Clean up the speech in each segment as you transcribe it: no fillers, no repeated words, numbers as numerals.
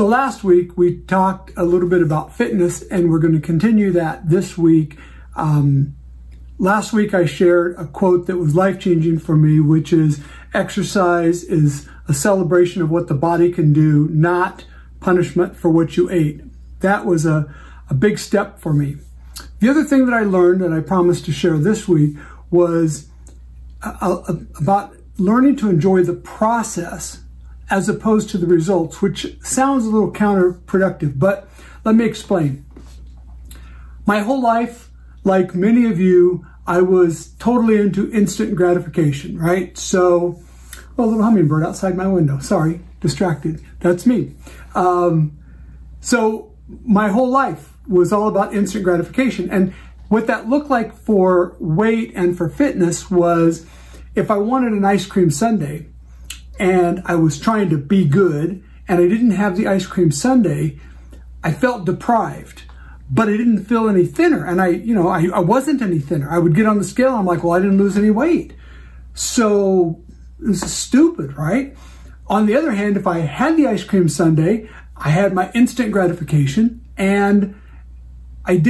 So last week we talked a little bit about fitness, and we're going to continue that this week. Last week I shared a quote that was life-changing for me, which is exercise is a celebration of what the body can do, not punishment for what you ate. That was a big step for me. The other thing that I learned, and I promised to share this week, was about learning to enjoy the process as opposed to the results, which sounds a little counterproductive, but let me explain. My whole life, like many of you, I was totally into instant gratification, right? So, oh, a little hummingbird outside my window. Sorry, distracted. That's me. So my whole life was all about instant gratification. And what that looked like for weight and for fitness was, if I wanted an ice cream sundae and I was trying to be good and I didn't have the ice cream sundae, I felt deprived, but I didn't feel any thinner. And I wasn't any thinner. I would get on the scale. I'm like, well, I didn't lose any weight. So this is stupid, right? On the other hand, if I had the ice cream sundae, I had my instant gratification and I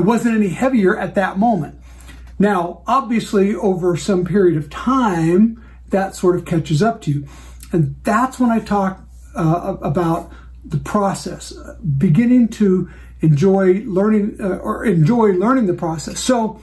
wasn't any heavier at that moment. Now, obviously, over some period of time, that sort of catches up to you. And that's when I talk about the process, beginning to enjoy learning the process. So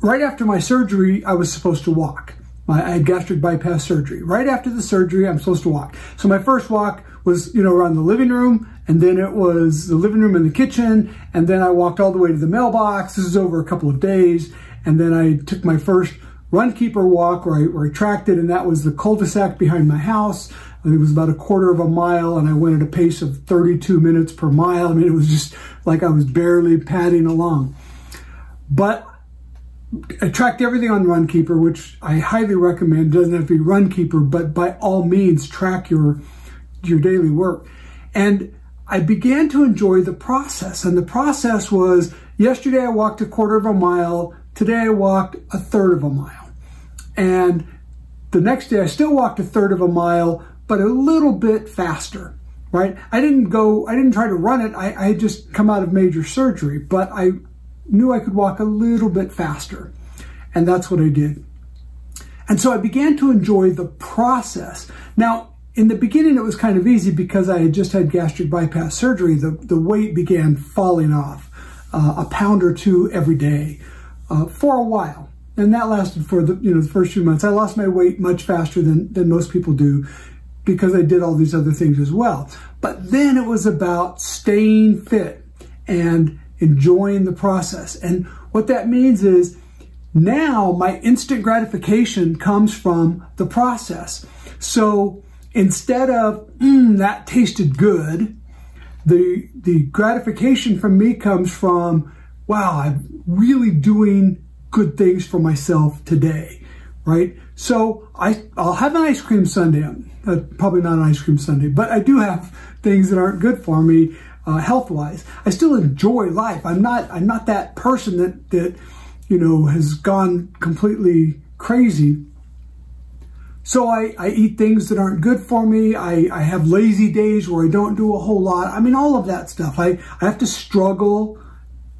right after my surgery, I was supposed to walk. I had gastric bypass surgery. Right after the surgery, I'm supposed to walk. So my first walk was, around the living room, and then it was the living room and the kitchen, and then I walked all the way to the mailbox. This is over a couple of days, and then I took my first RunKeeper walk where I tracked it, and that was the cul-de-sac behind my house. I think it was about a quarter of a mile, and I went at a pace of 32 minutes per mile. I mean, it was just like I was barely padding along. But I tracked everything on RunKeeper, which I highly recommend. It doesn't have to be RunKeeper, but by all means, track your daily work. And I began to enjoy the process. And the process was, yesterday I walked a quarter of a mile. Today I walked a third of a mile. And the next day I still walked a third of a mile, but a little bit faster, right? I didn't try to run it. I had just come out of major surgery, but I knew I could walk a little bit faster. And that's what I did. And so I began to enjoy the process. Now, in the beginning, it was kind of easy because I had just had gastric bypass surgery. The weight began falling off a pound or two every day for a while. And that lasted for the first few months. I lost my weight much faster than most people do because I did all these other things as well. But then it was about staying fit and enjoying the process. And what that means is now my instant gratification comes from the process. So instead of, that tasted good, the gratification from me comes from, wow, I'm really doing good things for myself today, right? So I'll have an ice cream sundae. Probably not an ice cream sundae, but I do have things that aren't good for me. Health-wise, I still enjoy life. I'm not that person that has gone completely crazy. So I eat things that aren't good for me. I have lazy days where I don't do a whole lot. I mean, all of that stuff. I have to struggle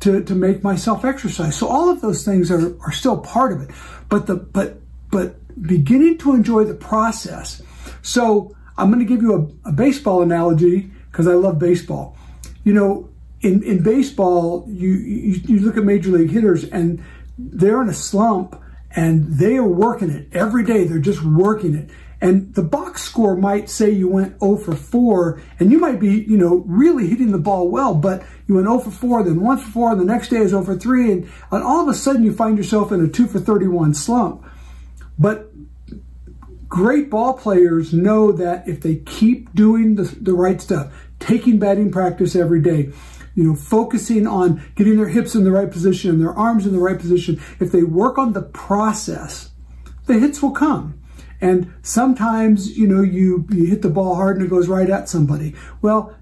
to make myself exercise. So all of those things are still part of it. But beginning to enjoy the process. So I'm going to give you a baseball analogy because I love baseball. In baseball, you look at major league hitters and they're in a slump and they are working it every day. They're just working it. And the box score might say you went 0 for 4 and you might be, really hitting the ball well, but you went 0 for 4, then 1 for 4, and the next day is 0 for 3. And all of a sudden you find yourself in a 2 for 31 slump. But great ball players know that if they keep doing the right stuff, taking batting practice every day, focusing on getting their hips in the right position and their arms in the right position. If they work on the process, the hits will come. And sometimes, you hit the ball hard and it goes right at somebody. Well,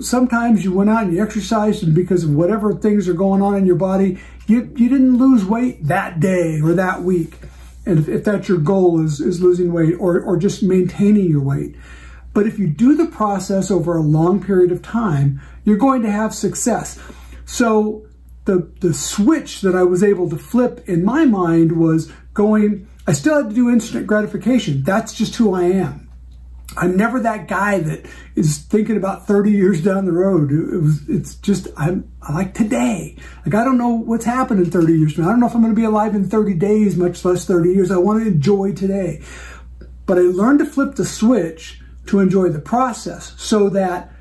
sometimes you went out and you exercised, and because of whatever things are going on in your body, you didn't lose weight that day or that week. And if that's your goal is losing weight or just maintaining your weight, But if you do the process over a long period of time, you're going to have success. So the switch that I was able to flip in my mind was going, I still had to do instant gratification. That's just who I am. I'm never that guy that is thinking about 30 years down the road. It's just, I like today. Like, I don't know what's happened in 30 years from now. I don't know if I'm going to be alive in 30 days, much less 30 years. I want to enjoy today. But I learned to flip the switch to enjoy the process so that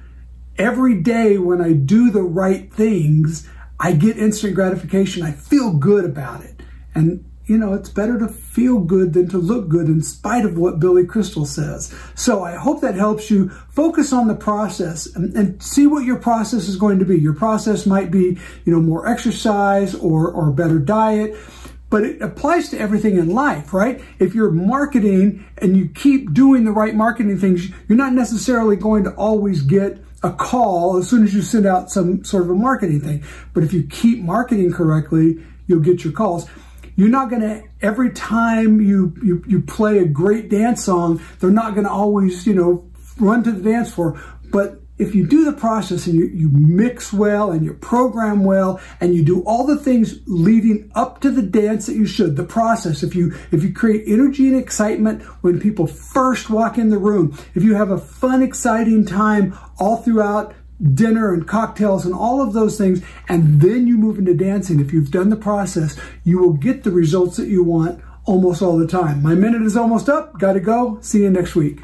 every day when I do the right things, I get instant gratification. I feel good about it. And you know, it's better to feel good than to look good in spite of what Billy Crystal says. So I hope that helps you focus on the process and see what your process is going to be. Your process might be, you know, more exercise or better diet, but it applies to everything in life, right? If you're marketing and you keep doing the right marketing things, you're not necessarily going to always get a call as soon as you send out some sort of a marketing thing. But if you keep marketing correctly, you'll get your calls. You're not going to, every time you play a great dance song, they're not going to always, you know, run to the dance floor. But if you do the process and you mix well and you program well and you do all the things leading up to the dance that you should, the process, if you create energy and excitement when people first walk in the room, if you have a fun, exciting time all throughout dinner and cocktails and all of those things, and then you move into dancing. If you've done the process, you will get the results that you want almost all the time. My minute is almost up. Gotta go. See you next week.